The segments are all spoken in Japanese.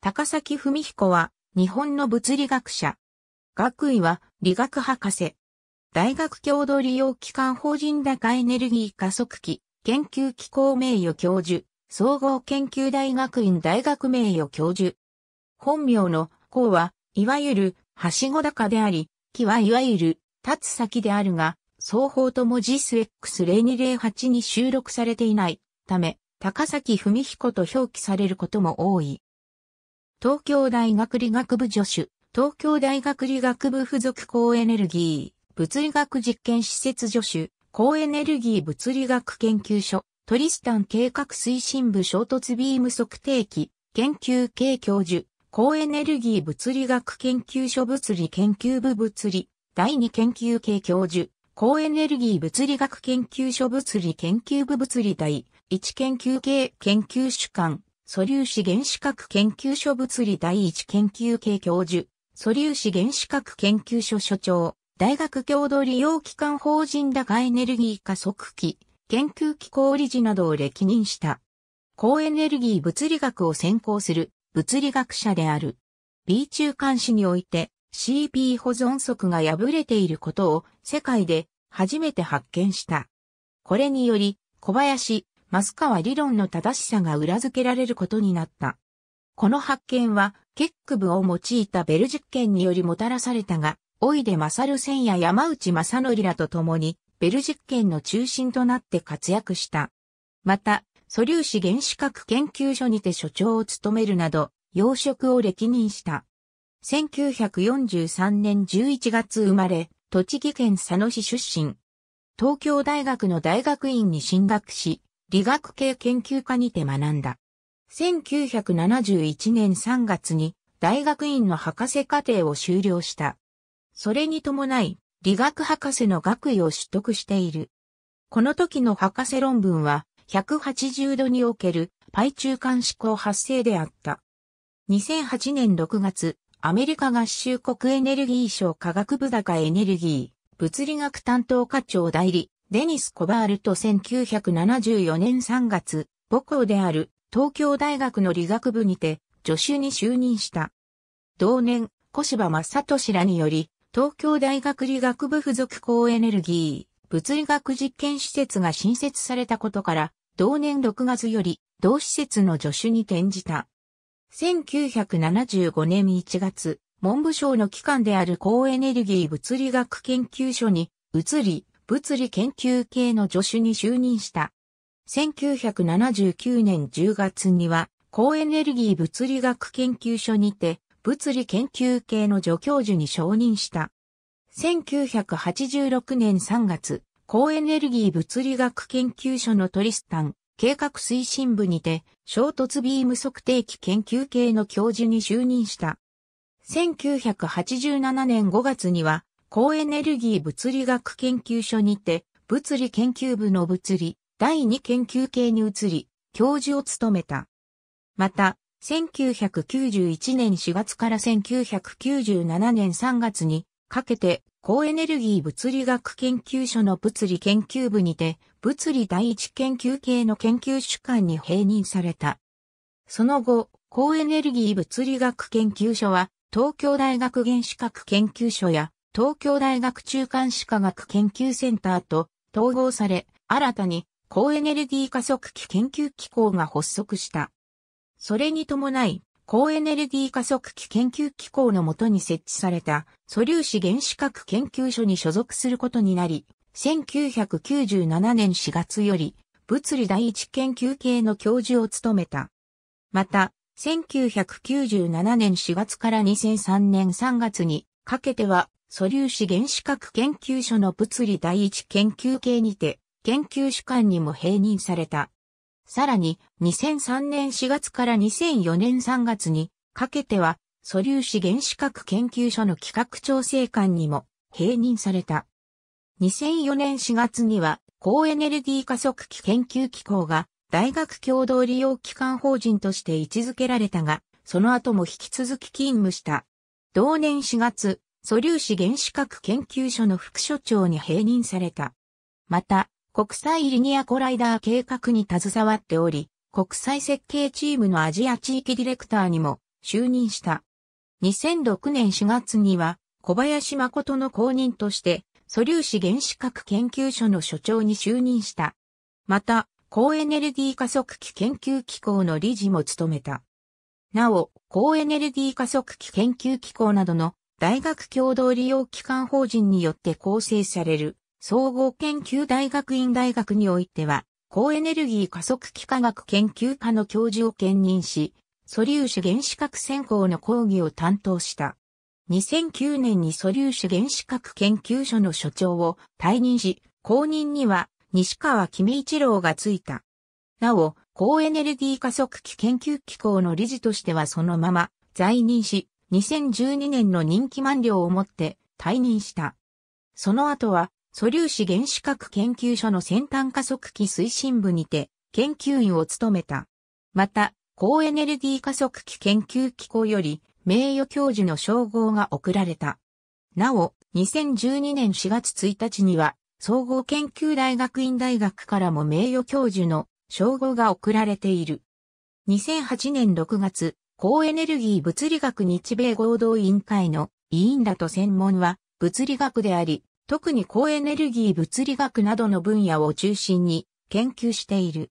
高崎文彦は日本の物理学者。学位は理学博士。大学共同利用機関法人高エネルギー加速器研究機構名誉教授。総合研究大学院大学名誉教授。本名の高は、いわゆる、はしご高であり、木はいわゆる、立つ先であるが、双方とも JIS X 0208に収録されていないため、高崎文彦と表記されることも多い。東京大学理学部助手、東京大学理学部附属高エネルギー、物理学実験施設助手、高エネルギー物理学研究所、トリスタン計画推進部衝突ビーム測定器、研究系教授、高エネルギー物理学研究所物理研究部物理、第二研究系教授、高エネルギー物理学研究所物理研究部物理第一研究系研究主幹、素粒子原子核研究所物理第一研究系教授、素粒子原子核研究所所長、大学共同利用機関法人高エネルギー加速器、研究機構理事などを歴任した。高エネルギー物理学を専攻する物理学者である。B 中間子において CP 保存則が破れていることを世界で初めて発見した。これにより小林、益川理論の正しさが裏付けられることになった。この発見は結句部を用いたベル実験によりもたらされたが、老出勝千や山内正則らと共に、ベル実験の中心となって活躍した。また、素粒子原子核研究所にて所長を務めるなど、要職を歴任した。1943年11月生まれ、栃木県佐野市出身。東京大学の大学院に進学し、理学系研究科にて学んだ。1971年3月に大学院の博士課程を修了した。それに伴い、理学博士の学位を取得している。この時の博士論文は180度におけるπ中間子光発生であった。2008年6月、アメリカ合衆国エネルギー省科学部高エネルギー物理学担当課長代理デニス・コバールと1974年3月、母校である東京大学の理学部にて助手に就任した。同年、小柴正敏らにより、東京大学理学部附属高エネルギー物理学実験施設が新設されたことから同年6月より同施設の助手に転じた。1975年1月、文部省の機関である高エネルギー物理学研究所に移り、物理研究系の助手に就任した。1979年10月には高エネルギー物理学研究所にて、物理研究系の助教授に承認した。1986年3月、高エネルギー物理学研究所のトリスタン計画推進部にて、衝突ビーム測定器研究系の教授に就任した。1987年5月には、高エネルギー物理学研究所にて、物理研究部の物理第2研究系に移り、教授を務めた。また、1991年4月から1997年3月にかけて高エネルギー物理学研究所の物理研究部にて物理第一研究系の研究主幹に併任された。その後、高エネルギー物理学研究所は東京大学原子核研究所や東京大学中間子科学研究センターと統合され、新たに高エネルギー加速器研究機構が発足した。それに伴い、高エネルギー加速器研究機構の下に設置された素粒子原子核研究所に所属することになり、1997年4月より物理第一研究系の教授を務めた。また、1997年4月から2003年3月にかけては素粒子原子核研究所の物理第一研究系にて研究主幹にも併任された。さらに、2003年4月から2004年3月にかけては、素粒子原子核研究所の企画調整官にも併任された。2004年4月には、高エネルギー加速器研究機構が大学共同利用機関法人として位置づけられたが、その後も引き続き勤務した。同年4月、素粒子原子核研究所の副所長に併任された。また、国際リニアコライダー計画に携わっており、国際設計チームのアジア地域ディレクターにも就任した。2006年4月には小林誠の後任として素粒子原子核研究所の所長に就任した。また、高エネルギー加速器研究機構の理事も務めた。なお、高エネルギー加速器研究機構などの大学共同利用機関法人によって構成される総合研究大学院大学においては、高エネルギー加速器科学研究科の教授を兼任し、素粒子原子核専攻の講義を担当した。2009年に素粒子原子核研究所の所長を退任し、後任には西川公一郎が就いた。なお、高エネルギー加速器研究機構の理事としてはそのまま在任し、2012年の任期満了をもって退任した。その後は、素粒子原子核研究所の先端加速器推進部にて研究員を務めた。また、高エネルギー加速器研究機構より名誉教授の称号が贈られた。なお、2012年4月1日には、総合研究大学院大学からも名誉教授の称号が贈られている。2008年6月、高エネルギー物理学日米合同委員会の委員だと専門は物理学であり、特に高エネルギー物理学などの分野を中心に研究している。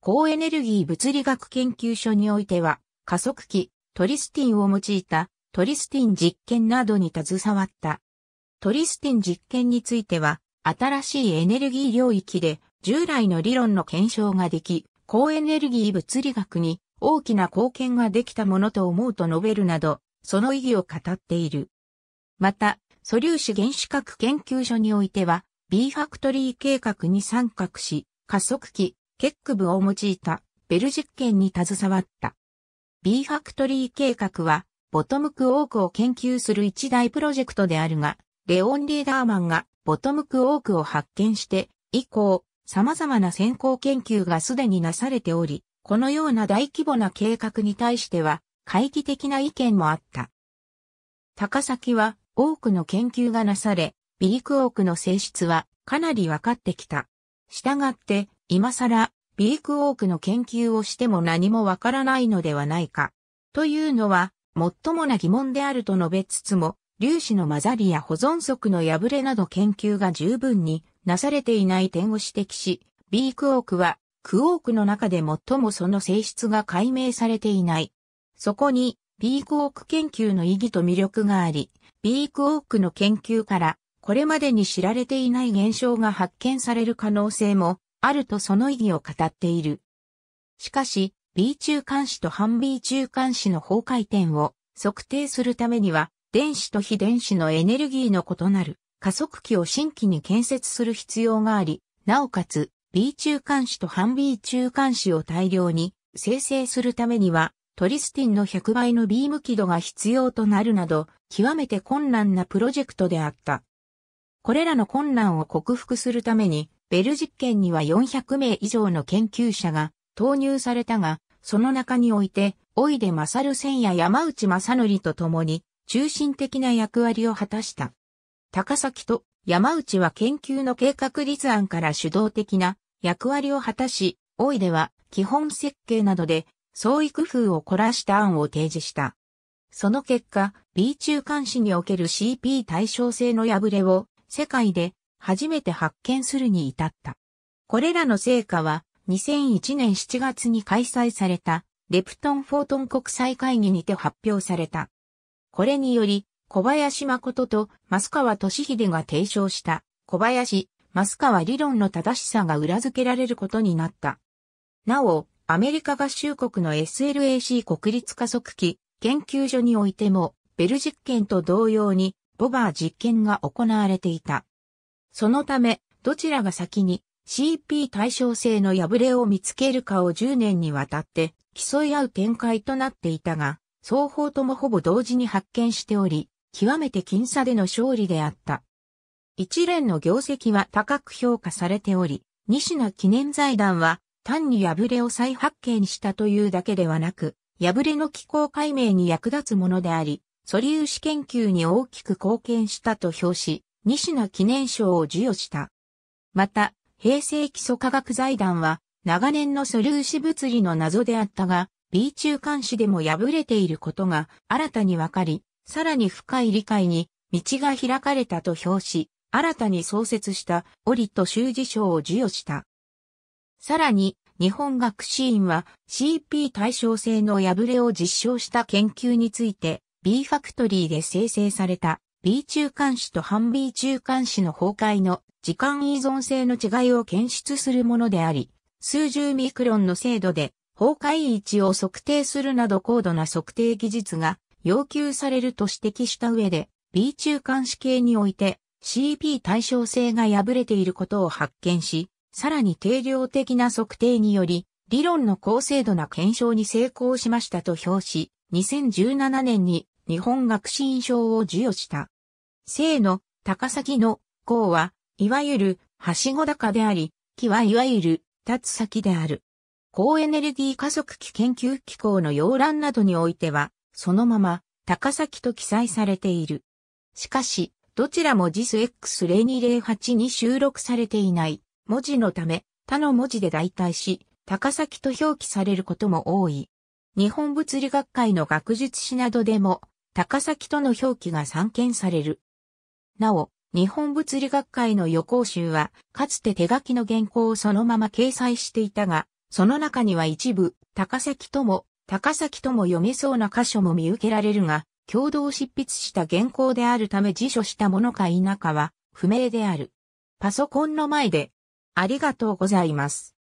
高エネルギー物理学研究所においては、加速器、トリスティンを用いたトリスティン実験などに携わった。トリスティン実験については、新しいエネルギー領域で従来の理論の検証ができ、高エネルギー物理学に大きな貢献ができたものと思うと述べるなど、その意義を語っている。また、素粒子原子核研究所においては、Bファクトリー計画に参画し、加速器、結区部を用いたベル実験に携わった。Bファクトリー計画は、ボトムクオークを研究する一大プロジェクトであるが、レオン・リーダーマンがボトムクオークを発見して、以降、様々な先行研究がすでになされており、このような大規模な計画に対しては、懐疑的な意見もあった。高崎は、多くの研究がなされ、Bクオークの性質はかなり分かってきた。したがって、今更、Bクオークの研究をしても何も分からないのではないか。というのは、最もな疑問であると述べつつも、粒子の混ざりや保存則の破れなど研究が十分になされていない点を指摘し、Bクオークは、クオークの中で最もその性質が解明されていない。そこに、Bクオーク研究の意義と魅力があり、Bクオークの研究からこれまでに知られていない現象が発見される可能性もあるとその意義を語っている。しかし、B中間子と反 B中間子の方回転を測定するためには、電子と非電子のエネルギーの異なる加速器を新規に建設する必要があり、なおかつ B中間子と反 B中間子を大量に生成するためには、トリスティンの100倍のビーム輝度が必要となるなど、極めて困難なプロジェクトであった。これらの困難を克服するために、ベル実験には400名以上の研究者が投入されたが、その中において、老出勝千や山内正則と共に、中心的な役割を果たした。高崎と山内は研究の計画立案から主導的な役割を果たし、老出は基本設計などで、創意工夫を凝らした案を提示した。その結果、B中間子における CP 対称性の破れを世界で初めて発見するに至った。これらの成果は2001年7月に開催されたレプトン・フォートン国際会議にて発表された。これにより小林誠と益川敏秀が提唱した小林・益川理論の正しさが裏付けられることになった。なお、アメリカ合衆国の SLAC 国立加速器研究所においても、ベル実験と同様に、ボバー実験が行われていた。そのため、どちらが先に CP 対称性の破れを見つけるかを10年にわたって競い合う展開となっていたが、双方ともほぼ同時に発見しており、極めて僅差での勝利であった。一連の業績は高く評価されており、仁科記念財団は、単に破れを再発見したというだけではなく、破れの機構解明に役立つものであり、素粒子研究に大きく貢献したと評し、仁科記念賞を授与した。また、平成基礎科学財団は、長年の素粒子物理の謎であったが、B 中間子でも破れていることが新たに分かり、さらに深い理解に道が開かれたと評し、新たに創設したオリット修辞賞を授与した。さらに、日本学士院は CP 対称性の破れを実証した研究について B ファクトリーで生成された B 中間子と反 B 中間子の崩壊の時間依存性の違いを検出するものであり、数十ミクロンの精度で崩壊位置を測定するなど高度な測定技術が要求されると指摘した上で B 中間子系において CP 対称性が破れていることを発見し、さらに定量的な測定により、理論の高精度な検証に成功しましたと評し、2017年に日本学士院賞を授与した。正の高先の項は、いわゆる、はしご高であり、期はいわゆる、立つ先である。高エネルギー加速器研究機構の要覧などにおいては、そのまま、高先と記載されている。しかし、どちらも JIS X 0208に収録されていない。文字のため、他の文字で代替し、高先と表記されることも多い。日本物理学会の学術誌などでも、高先との表記が散見される。なお、日本物理学会の予行集は、かつて手書きの原稿をそのまま掲載していたが、その中には一部、高先とも、高先とも読めそうな箇所も見受けられるが、共同執筆した原稿であるため辞書したものか否かは、不明である。パソコンの前で、ありがとうございます。